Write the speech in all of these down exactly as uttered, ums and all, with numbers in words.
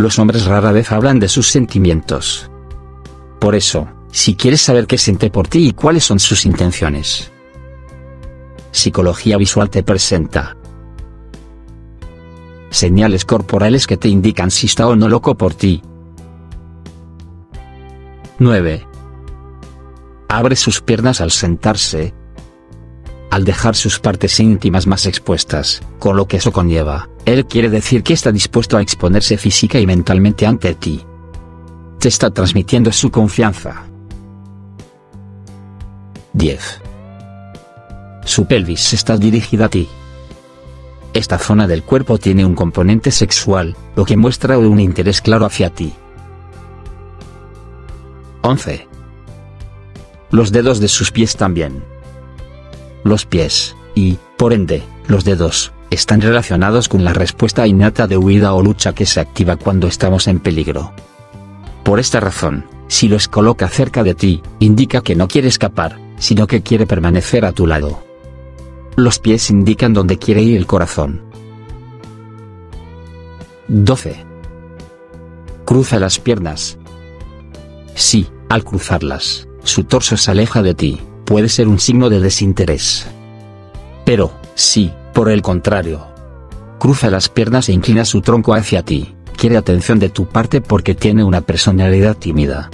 los hombres rara vez hablan de sus sentimientos. Por eso, si quieres saber qué siente por ti y cuáles son sus intenciones, Psicología Visual te presenta señales corporales que te indican si está o no loco por ti. nueve. Abre sus piernas al sentarse, al dejar sus partes íntimas más expuestas, con lo que eso conlleva. Él quiere decir que está dispuesto a exponerse física y mentalmente ante ti. Te está transmitiendo su confianza. diez. Su pelvis está dirigida a ti. Esta zona del cuerpo tiene un componente sexual, lo que muestra un interés claro hacia ti. once. Los dedos de sus pies también. Los pies, y, por ende, los dedos, están relacionados con la respuesta innata de huida o lucha que se activa cuando estamos en peligro. Por esta razón, si los coloca cerca de ti, indica que no quiere escapar, sino que quiere permanecer a tu lado. Los pies indican dónde quiere ir el corazón. doce. Cruza las piernas. Sí, al cruzarlas, su torso se aleja de ti. Puede ser un signo de desinterés. Pero, si, por el contrario, cruza las piernas e inclina su tronco hacia ti, quiere atención de tu parte porque tiene una personalidad tímida.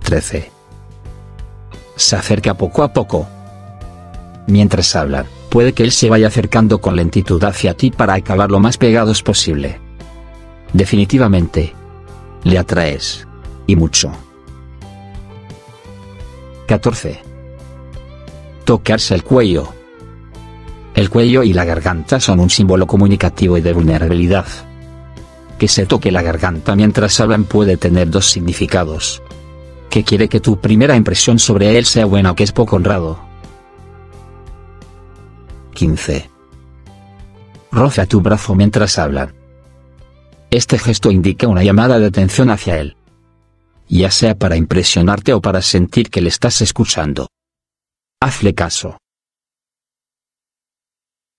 trece. Se acerca poco a poco. Mientras hablan, puede que él se vaya acercando con lentitud hacia ti para acabar lo más pegados posible. Definitivamente, le atraes. Y mucho. catorce. Tocarse el cuello. El cuello y la garganta son un símbolo comunicativo y de vulnerabilidad. Que se toque la garganta mientras hablan puede tener dos significados. Que quiere que tu primera impresión sobre él sea buena o que es poco honrado. quince. Roza tu brazo mientras hablan. Este gesto indica una llamada de atención hacia él. Ya sea para impresionarte o para sentir que le estás escuchando. Hazle caso.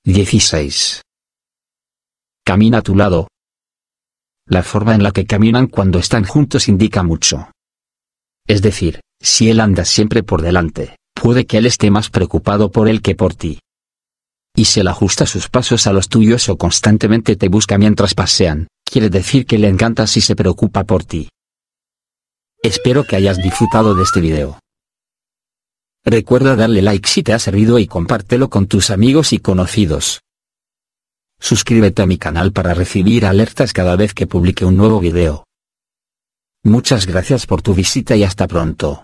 dieciséis. Camina a tu lado. La forma en la que caminan cuando están juntos indica mucho. Es decir, si él anda siempre por delante, puede que él esté más preocupado por él que por ti. Y si él ajusta sus pasos a los tuyos o constantemente te busca mientras pasean, quiere decir que le encantas y se preocupa por ti. Espero que hayas disfrutado de este video. Recuerda darle like si te ha servido y compártelo con tus amigos y conocidos. Suscríbete a mi canal para recibir alertas cada vez que publique un nuevo video. Muchas gracias por tu visita y hasta pronto.